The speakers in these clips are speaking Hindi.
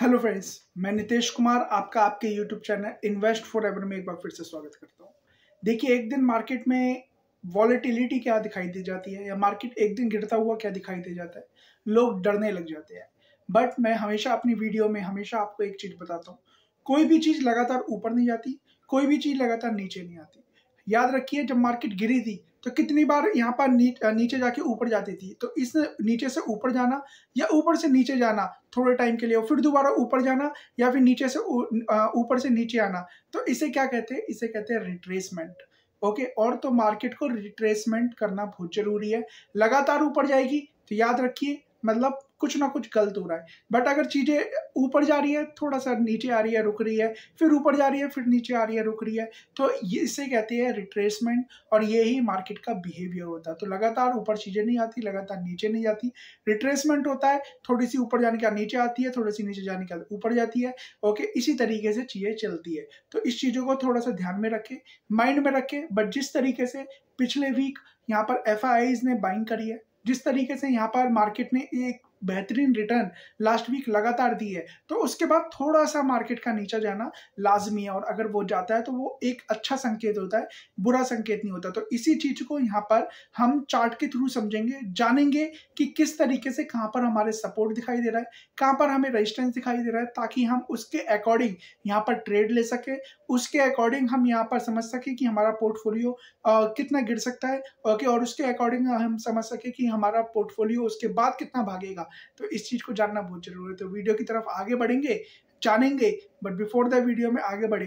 हेलो फ्रेंड्स, मैं नितेश कुमार आपका आपके YouTube channel invest for ever में एक बार फिर से स्वागत करता हूँ। देखिए, एक दिन मार्केट में वॉलेटिलिटी क्या दिखाई दी जाती है या मार्केट एक दिन गिरता हुआ क्या दिखाई दे जाता है, लोग डरने लग जाते हैं। बट मैं हमेशा अपनी वीडियो में हमेशा आपको एक चीज़ बताता हूँ, कोई भी चीज़ लगातार ऊपर नहीं जाती, कोई भी चीज़ लगातार नीचे नहीं आती। याद रखिए, जब मार्केट गिरी थी तो कितनी बार यहाँ पर नीचे जाके ऊपर जाती थी, तो इस नीचे से ऊपर जाना या ऊपर से नीचे जाना थोड़े टाइम के लिए, फिर दोबारा ऊपर जाना या फिर ऊपर से नीचे आना, तो इसे क्या कहते हैं? इसे कहते हैं रिट्रेसमेंट। ओके, और तो मार्केट को रिट्रेसमेंट करना बहुत ज़रूरी है। लगातार ऊपर जाएगी तो याद रखिए मतलब कुछ ना कुछ गलत हो रहा है। बट अगर चीज़ें ऊपर जा रही है, थोड़ा सा नीचे आ रही है, रुक रही है, फिर ऊपर जा रही है, फिर नीचे आ रही है, रुक रही है, तो इसे कहते हैं रिट्रेसमेंट। और यही मार्केट का बिहेवियर होता है। तो लगातार ऊपर चीज़ें नहीं आती, लगातार नीचे नहीं जाती, रिट्रेसमेंट होता है। थोड़ी सी ऊपर जाने के बाद नीचे आती है, थोड़ी सी नीचे जाने के बाद ऊपर जाती है। ओके, इसी तरीके से चीज़ें चलती है। तो इस चीज़ों को थोड़ा सा ध्यान में रखें, माइंड में रखें। बट जिस तरीके से पिछले वीक यहाँ पर FIIs ने बाइंग करी है, जिस तरीके से यहाँ पर मार्केट ने एक बेहतरीन रिटर्न लास्ट वीक लगातार दी है, तो उसके बाद थोड़ा सा मार्केट का नीचे जाना लाजमी है। और अगर वो जाता है तो वो एक अच्छा संकेत होता है, बुरा संकेत नहीं होता। तो इसी चीज़ को यहाँ पर हम चार्ट के थ्रू समझेंगे, जानेंगे कि किस तरीके से कहाँ पर हमारे सपोर्ट दिखाई दे रहा है, कहाँ पर हमें रेजिस्टेंस दिखाई दे रहा है, ताकि हम उसके अकॉर्डिंग यहाँ पर ट्रेड ले सकें, उसके अकॉर्डिंग हम यहाँ पर समझ सकें कि हमारा पोर्टफोलियो कितना गिर सकता है। ओके, और उसके अकॉर्डिंग हम समझ सकें कि हमारा पोर्टफोलियो उसके बाद कितना भागेगा। तो इस चीज को जानना बहुत जरूरी है। तो वीडियो की तरफ आगे बढ़ेंगे, जानेंगे। बट बिफोर द वीडियो में आगे बढ़े,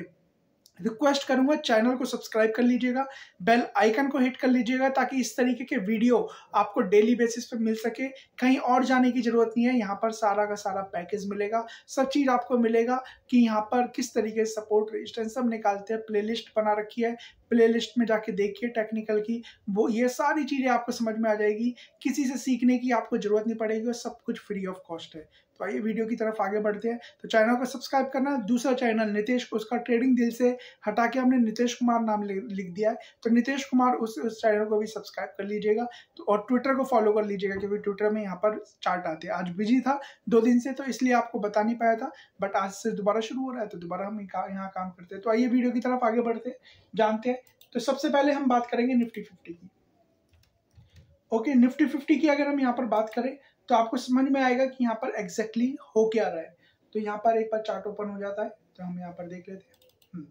रिक्वेस्ट करूंगा चैनल को सब्सक्राइब कर लीजिएगा, बेल आइकन को हिट कर लीजिएगा, ताकि इस तरीके के वीडियो आपको डेली बेसिस पे मिल सके। कहीं और जाने की ज़रूरत नहीं है, यहाँ पर सारा का सारा पैकेज मिलेगा, सब चीज़ आपको मिलेगा कि यहाँ पर किस तरीके से सपोर्ट रेजिस्टेंस सब निकालते हैं। प्लेलिस्ट बना रखी है, प्लेलिस्ट में जाके देखिए टेक्निकल की, वो ये सारी चीज़ें आपको समझ में आ जाएगी, किसी से सीखने की आपको ज़रूरत नहीं पड़ेगी और सब कुछ फ्री ऑफ कॉस्ट है। तो आइए वीडियो की तरफ आगे बढ़ते हैं। तो चैनल को सब्सक्राइब करना, दूसरा चैनल नितेश, उसका ट्रेडिंग दिल से हटा के हमने नितेश कुमार नाम लिख दिया है, तो नितेश कुमार उस चैनल को भी सब्सक्राइब कर लीजिएगा। तो और ट्विटर को फॉलो कर लीजिएगा, क्योंकि ट्विटर में यहाँ पर चार्ट आते हैं। आज बिजी था 2 दिन से, तो इसलिए आपको बता नहीं पाया था, बट आज से दोबारा शुरू हो रहा है तो दोबारा हम यहाँ काम करते हैं। तो आइए वीडियो की तरफ आगे बढ़ते जानते हैं। तो सबसे पहले हम बात करेंगे निफ्टी 50 की। ओके, निफ्टी 50 की अगर हम यहाँ पर बात करें तो आपको समझ में आएगा कि यहाँ पर एग्जैक्टली हो क्या रहा है। तो यहाँ पर एक बार चार्ट ओपन हो जाता है तो हम यहाँ पर देख लेते हैं।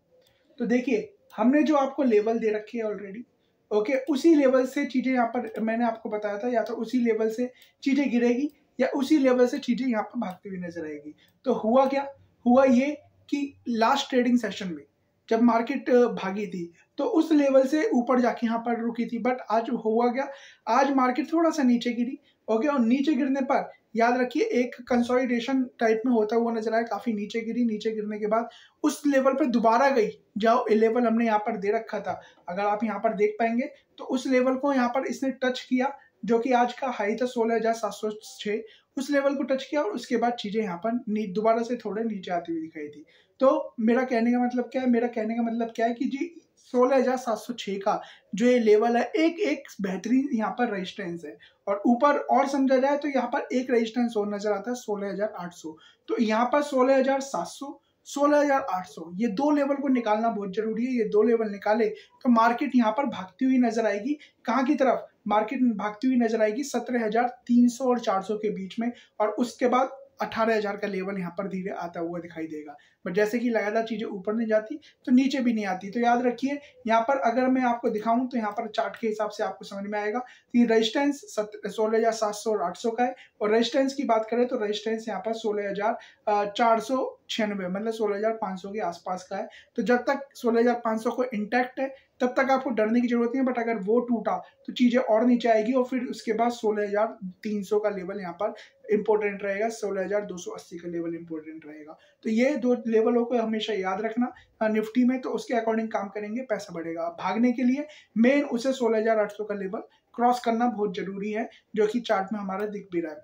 तो देखिए, हमने जो आपको लेवल दे रखी है ऑलरेडी, ओके, उसी लेवल से चीज़ें यहाँ पर मैंने आपको बताया था, या तो उसी लेवल से चीज़ें गिरेगी या उसी लेवल से चीज़ें यहाँ पर भागती हुई नजर आएगी। तो हुआ क्या? हुआ ये कि लास्ट ट्रेडिंग सेशन में जब मार्केट भागी थी तो उस लेवल से ऊपर जाके यहाँ पर रुकी थी। बट आज हुआ क्या? आज मार्केट थोड़ा सा नीचे गिरी। ओके, और नीचे गिरने पर याद रखिए एक कंसोलिडेशन टाइप में होता हुआ नजर आया। काफ़ी नीचे गिरी, नीचे गिरने के बाद उस लेवल पर दोबारा गई, जाओ लेवल हमने यहाँ पर दे रखा था। अगर आप यहाँ पर देख पाएंगे तो उस लेवल को यहाँ पर इसने टच किया, जो कि आज का हाई था 16,706, उस लेवल को टच किया और उसके बाद चीज़ें यहाँ पर दोबारा से थोड़े नीचे आती हुई दिखाई थी। तो मेरा कहने का मतलब क्या है? मेरा कहने का मतलब क्या है कि जी 16,706 का जो ये लेवल है, एक बेहतरीन यहाँ पर रेजिस्टेंस है। और ऊपर और समझा जाए तो यहाँ पर एक रेजिस्टेंस और नजर आता है 16,800। तो यहाँ पर 16,700, 16,800, ये दो लेवल को निकालना बहुत जरूरी है। ये दो लेवल निकाले तो मार्केट यहाँ पर भागती हुई नजर आएगी। कहाँ की तरफ मार्केट भागती हुई नजर आएगी? 17,300 और 400 के बीच में। और उसके बाद 18,000 का लेवल यहाँ पर धीरे आता हुआ दिखाई देगा। बट जैसे कि लगातार चीज़ें ऊपर नहीं जाती तो नीचे भी नहीं आती। तो याद रखिए, यहाँ पर अगर मैं आपको दिखाऊं तो यहाँ पर चार्ट के हिसाब से आपको समझ में आएगा कि रेजिस्टेंस 16,700 और 800 का है। और रेजिस्टेंस की बात करें तो रेजिस्टेंस यहाँ पर 16,496 मतलब 16,500 के आसपास का है। तो जब तक 16,500 को इंटैक्ट है तब तक आपको डरने की जरूरत नहीं है। बट अगर वो टूटा तो चीज़ें और नीचे आएगी और फिर उसके बाद 16,300 का लेवल यहाँ पर इंपॉर्टेंट रहेगा, 16,280 का लेवल इंपॉर्टेंट रहेगा। तो ये दो लेवलों को हमेशा याद रखना निफ्टी में, तो उसके अकॉर्डिंग काम करेंगे, पैसा बढ़ेगा। भागने के लिए मेन उसे 16,800 का लेवल क्रॉस करना बहुत जरूरी है, जो कि चार्ट में हमारा दिख भी रहा है।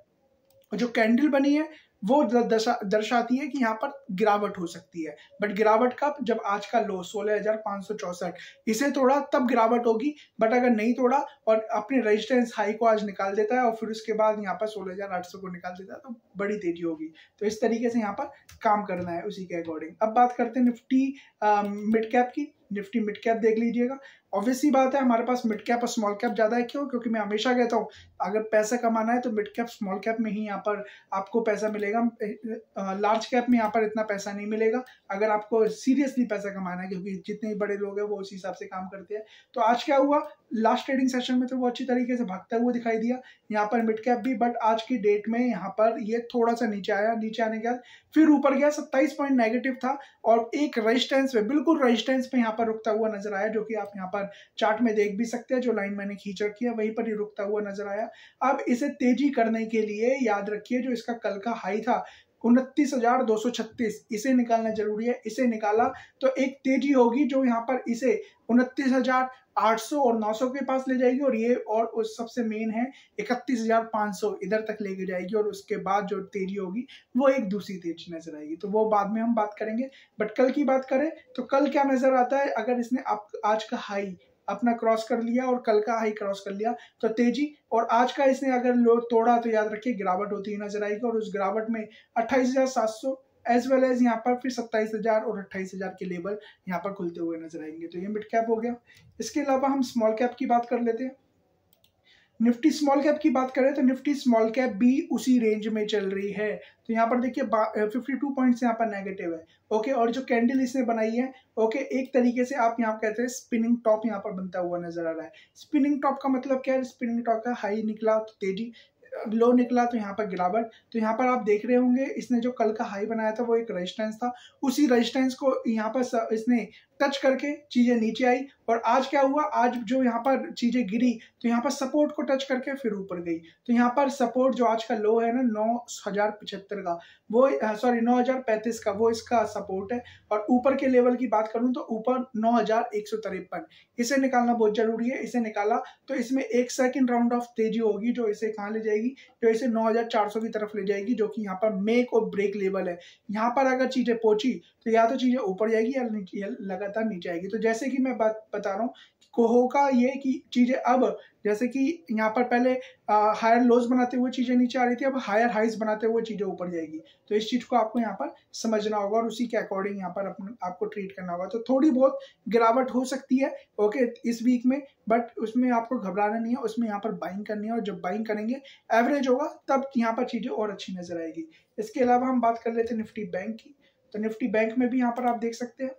और जो कैंडल बनी है वो दर्शाती है कि यहाँ पर गिरावट हो सकती है। बट गिरावट कब? जब आज का लो 16,564 इसे तोड़ा तब गिरावट होगी। बट अगर नहीं तोड़ा और अपने रेजिस्टेंस हाई को आज निकाल देता है और फिर उसके बाद यहाँ पर 16,800 को निकाल देता है तो बड़ी तेजी होगी। तो इस तरीके से यहाँ पर काम करना है उसी के अकॉर्डिंग। अब बात करते हैं निफ्टी मिड कैप की। निफ्टी मिड कैप देख लीजिएगा, ऑब्वियसली बात है हमारे पास मिड कैप और स्मॉल कैप ज़्यादा है। क्यों? क्योंकि मैं हमेशा कहता हूँ अगर पैसा कमाना है तो मिड कैप स्मॉल कैप में ही यहाँ पर आपको पैसा मिलेगा, लार्ज कैप में यहाँ पर इतना पैसा नहीं मिलेगा अगर आपको सीरियसली पैसा कमाना है, क्योंकि जितने बड़े लोग हैं वो उसी हिसाब से काम करते हैं। तो आज क्या हुआ, लास्ट ट्रेडिंग सेशन में तो वो अच्छी तरीके से भागता हुआ दिखाई दिया यहाँ पर मिड कैप भी, बट आज की डेट में यहाँ पर ये थोड़ा सा नीचे आया, नीचे आने के बाद फिर ऊपर गया, 27 पॉइंट नेगेटिव था और एक रेजिस्टेंस पे, बिल्कुल रेजिस्टेंस पे यहाँ पर रुकता हुआ नजर आया, जो कि आप यहाँ पर चार्ट में देख भी सकते हैं, जो लाइन मैंने खींच रखी है वहीं पर ही रुकता हुआ नजर आया। अब इसे तेजी करने के लिए याद रखिए जो इसका कल का हाई था 29,236 इसे निकालना जरूरी है। इसे निकाला तो एक तेजी होगी जो यहाँ पर इसे 29,800 और 900 के पास ले जाएगी और ये और उस सबसे मेन है 31,500 इधर तक लेके जाएगी और उसके बाद जो तेजी होगी वो एक दूसरी तेजी नजर आएगी। तो वो बाद में हम बात करेंगे। बट कल की बात करें तो कल क्या नजर आता है, अगर इसने आज का हाई अपना क्रॉस कर लिया और कल का हाई क्रॉस कर लिया तो तेजी, और आज का इसने अगर लो तोड़ा तो याद रखिए गिरावट होती हुई नजर आएगी और उस गिरावट में 28,700 एज वेल एज यहाँ पर फिर 27,000 और 28,000 के लेवल यहाँ पर खुलते हुए नजर आएंगे। तो ये मिड कैप हो गया। इसके अलावा हम स्मॉल कैप की बात कर लेते हैं। निफ्टी स्मॉल कैप की बात करें तो निफ्टी स्मॉल कैप भी उसी रेंज में चल रही है। तो यहाँ पर देखिए 52 पॉइंट्स यहाँ पर नेगेटिव है, ओके, और जो कैंडल इसने बनाई है, ओके, एक तरीके से आप यहाँ कहते हैं स्पिनिंग टॉप यहाँ पर बनता हुआ नजर आ रहा है। स्पिनिंग टॉप का मतलब क्या है? स्पिनिंग टॉप का हाई निकला तो तेजी, लो निकला तो यहाँ पर गिरावट। तो यहाँ पर आप देख रहे होंगे इसने जो कल का हाई बनाया था वो एक रेजिस्टेंस था, उसी रेजिस्टेंस को यहाँ पर इसने टच करके चीजें नीचे आई और आज क्या हुआ, आज जो यहाँ पर चीजें गिरी तो यहाँ पर सपोर्ट को टच करके फिर ऊपर गई। तो यहाँ पर सपोर्ट जो आज का लो है ना 9,075 का, वो सॉरी 9,035 का, वो इसका सपोर्ट है। और ऊपर के लेवल की बात करूँ तो ऊपर 9,153 इसे निकालना बहुत जरूरी है। इसे निकाला तो इसमें एक सेकेंड राउंड ऑफ तेजी होगी जो इसे कहाँ ले जाएगी, जो इसे 9,400 की तरफ ले जाएगी, जो कि यहाँ पर मेक और ब्रेक लेवल है। यहाँ पर अगर चीजें पहुंची तो या तो चीजें ऊपर जाएगी या लगातार नीचे आएगी। तो जैसे कि मैं बात बता रहा हूँ कोहो का ये कि चीजें अब जैसे कि यहाँ पर पहले हायर लोज बनाते हुए चीजें नीचे आ रही थी, अब हायर हाइज बनाते हुए चीजें ऊपर जाएगी। तो इस चीज को आपको यहाँ पर समझना होगा और उसी के अकॉर्डिंग यहाँ पर आपको ट्रीट करना होगा। तो थोड़ी बहुत गिरावट हो सकती है, ओके, इस वीक में, बट उसमें आपको घबराना नहीं है, उसमें यहाँ पर बाइंग करनी है और जब बाइंग करेंगे एवरेज होगा तब यहाँ पर चीजें और अच्छी नजर आएगी। इसके अलावा हम बात कर लेते हैं निफ्टी बैंक की। तो निफ्टी बैंक में भी यहाँ पर आप देख सकते हैं,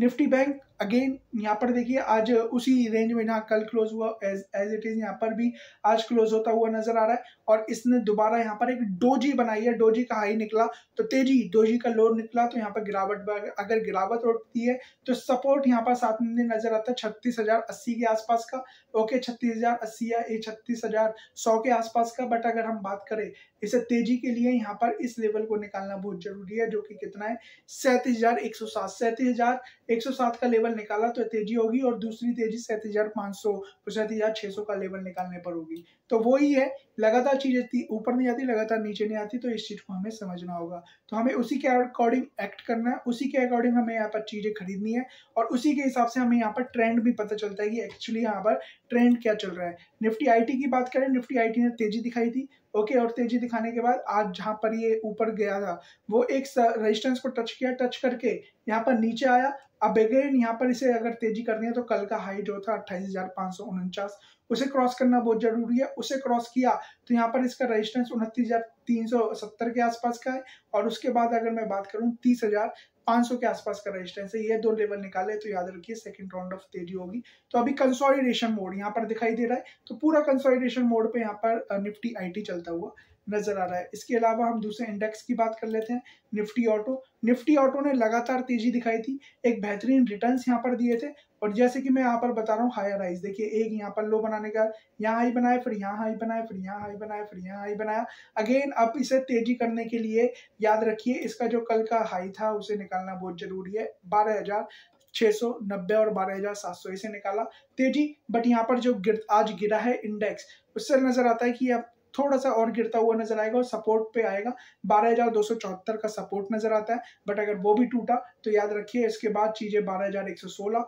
निफ्टी बैंक अगेन यहाँ पर देखिए आज उसी रेंज में जहाँ कल क्लोज हुआ एज इट इज यहाँ पर भी आज क्लोज होता हुआ नजर आ रहा है। और इसने दोबारा यहाँ पर एक डोजी बनाई है, डोजी का हाई निकला तो तेजी, डोजी का लो निकला तो यहाँ पर गिरावट, अगर गिरावट होती है तो सपोर्ट यहाँ पर साथ में नजर आता है 36,080 के आसपास का, ओके, 36,080 या 36,100 के आसपास का। बट अगर हम बात करें इसे तेजी के लिए यहाँ पर इस लेवल को निकालना बहुत जरूरी है, जो कि कितना है 37,107, 37,107 का लेवल निकाला तो तेजी होगी और दूसरी तेजी 37,500 और 37,600 का लेवल निकालने पर होगी। तो वही है, लगातार चीजें ऊपर नहीं आती, लगातार नीचे नहीं आती, तो इस चीज को हमें समझना होगा। तो हमें उसी के अकॉर्डिंग एक्ट करना है, उसी के अकॉर्डिंग हमें यहाँ पर चीजें खरीदनी है और उसी के हिसाब से हमें यहाँ पर ट्रेंड भी पता चलता है कि एक्चुअली यहाँ पर ट्रेंड क्या चल रहा है। निफ्टी IT की बात करें, निफ्टी IT ने तेजी दिखाई थी, ओके, और तेजी दिखाने के बाद आज जहाँ पर ये ऊपर गया था वो एक रेजिस्टेंस को टच किया, टच करके यहाँ पर नीचे आया। अब अगेन यहाँ पर इसे अगर तेजी करनी है तो कल का हाई जो था 28,549 उसे क्रॉस करना बहुत जरूरी है। उसे क्रॉस किया तो यहाँ पर इसका रेजिस्टेंस 29,370 के आसपास का है और उसके बाद अगर मैं बात करूँ 30,500 के आसपास का रेजिस्टेंस है। ये दो लेवल निकाले तो याद रखिए सेकंड राउंड ऑफ तेजी होगी। तो अभी कंसोलिडेशन मोड यहाँ पर दिखाई दे रहा है, तो पूरा कंसोलिडेशन मोड पे यहाँ पर निफ्टी IT चलता हुआ नजर आ रहा है। इसके अलावा हम दूसरे इंडेक्स की बात कर लेते हैं, निफ्टी ऑटो। निफ्टी ऑटो ने लगातार तेजी दिखाई थी, एक बेहतरीन रिटर्न्स यहाँ पर दिए थे और जैसे कि मैं यहाँ पर बता रहा हूँ हायर हाइज देखिए, एक यहाँ पर लो बनाने का, यहाँ हाई बनाया, फिर यहाँ हाई बनाया, फिर यहाँ हाई बनाया, फिर यहाँ हाई बनाया। अगेन अब इसे तेजी करने के लिए याद रखिए इसका जो कल का हाई था उसे निकालना बहुत जरूरी है, 12,690 और 12,700 इसे निकाला तेजी। बट यहाँ पर जो आज गिरा है इंडेक्स उससे नजर आता है कि अब थोड़ा सा और गिरता हुआ नजर आएगा और सपोर्ट पे आएगा। 12,274 का सपोर्ट नजर आता है, बट अगर वो भी टूटा तो याद रखिए इसके बाद चीजें 12,116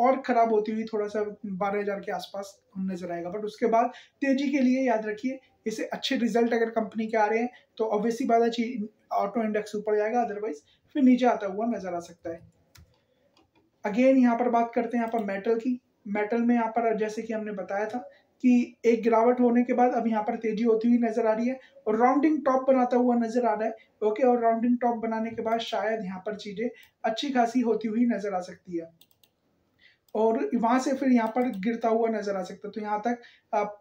और खराब होती हुई थोड़ा सा 12,000 के आसपास नजर आएगा। बट उसके बाद तेजी के लिए याद रखिए इसे अच्छे रिजल्ट अगर कंपनी के आ रहे हैं तो ऑब्वियसली बात है ऑटो इंडेक्स ऊपर जाएगा, अदरवाइज फिर नीचे आता हुआ नजर आ सकता है। अगेन यहाँ पर बात करते हैं यहाँ पर मेटल की। मेटल में यहाँ पर जैसे कि हमने बताया था कि एक गिरावट होने के बाद अब यहाँ पर तेजी होती हुई नजर आ रही है और राउंडिंग टॉप बनाता हुआ नजर आ रहा है। ओके, और राउंडिंग टॉप बनाने के बाद शायद यहाँ पर चीजें अच्छी खासी होती हुई नजर आ सकती है और वहां से फिर यहाँ पर गिरता हुआ नजर आ सकता है। तो यहाँ तक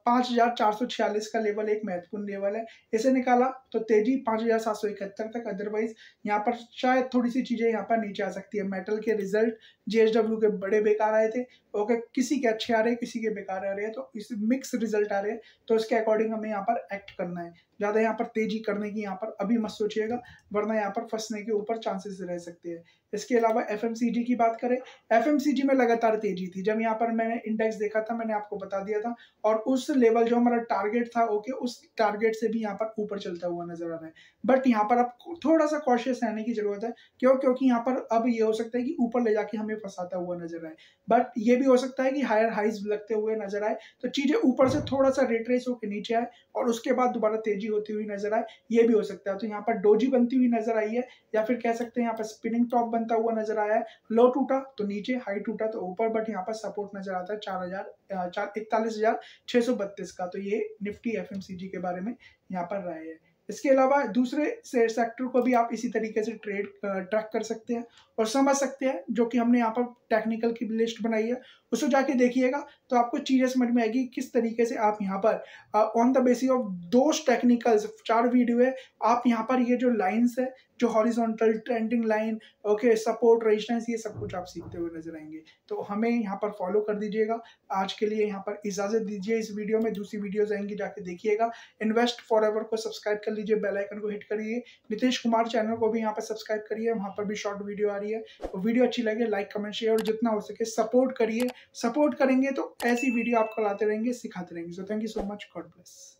5,446 का लेवल एक महत्वपूर्ण लेवल है, इसे निकाला तो तेजी 5,771 तक, अदरवाइज यहाँ पर शायद थोड़ी सी चीजें यहाँ पर नीचे आ सकती है। मेटल के रिजल्ट JSW के बड़े बेकार आए थे, ओके, किसी के अच्छे आ रहे हैं किसी के बेकार आ रहे हैं, तो इस मिक्स रिजल्ट आ रहे हैं, तो इसके अकॉर्डिंग हमें यहाँ पर एक्ट करना है। ज्यादा यहाँ पर तेजी करने की यहाँ पर अभी मत सोचिएगा, वरना यहाँ पर फंसने के ऊपर चांसेस रह सकते हैं। इसके अलावा FMCG की बात करें, FMCG में लगातार तेजी थी। जब यहाँ पर मैंने इंडेक्स देखा था मैंने आपको बता दिया था, और उस लेवल जो हमारा टारगेट था ओके, उस टारगेट से भी यहाँ पर ऊपर चलता हुआ नजर आ रहा है। बट यहाँ पर आपको थोड़ा सा कॉशियस रहने की जरूरत है, क्योंकि यहाँ पर अब ये हो सकता है कि ऊपर ले जाके हमें फंसाता हुआ नजर आए, बट ये भी हो सकता है कि हायर हाइज लगते हुए नजर आए, तो चीजें ऊपर से थोड़ा सा रिट्रेस होकर नीचे आए और उसके बाद दोबारा तेजी होती हुई नजर आए, ये भी हो सकता है। तो यहाँ पर डोजी बनती हुई नजर आई है, या फिर कह सकते हैं यहाँ पर स्पिनिंग टॉप बनता हुआ नजर आया है। लो टूटा तो नीचे, हाई टूटा तो ऊपर, बट यहाँ पर सपोर्ट नजर आता है 41,632 का। तो ये निफ्टी FMCG के बारे में यहाँ पर राय है। इसके अलावा दूसरे सेक्टर को भी आप इसी तरीके से ट्रैक कर सकते हैं और समझ सकते हैं, जो कि हमने यहाँ पर टेक्निकल की लिस्ट बनाई है, उसको जाके देखिएगा तो आपको चीज़ें समझ में आएगी किस तरीके से आप यहाँ पर on the basis of those technicals 4 video है, आप यहाँ पर ये जो लाइन्स है, जो horizontal trending line okay, support resistance, ये सब कुछ आप सीखते हुए नजर आएंगे। तो हमें यहाँ पर फॉलो कर दीजिएगा। आज के लिए यहाँ पर इजाजत दीजिए। इस वीडियो में दूसरी वीडियोज आएंगी, जाके देखिएगा। इन्वेस्ट फॉर एवर को सब्सक्राइब कर लीजिए, बेल आइकन को हिट करिए, नीतीश कुमार चैनल को भी यहाँ पर सब्सक्राइब करिए, वहाँ पर भी शॉर्ट वीडियो आ रही है। वीडियो अच्छी लगे लाइक कमेंट शेयर और जितना हो सके सपोर्ट करिए। सपोर्ट करेंगे तो ऐसी वीडियो आपको लाते रहेंगे, सिखाते रहेंगे। So thank you so much, God bless.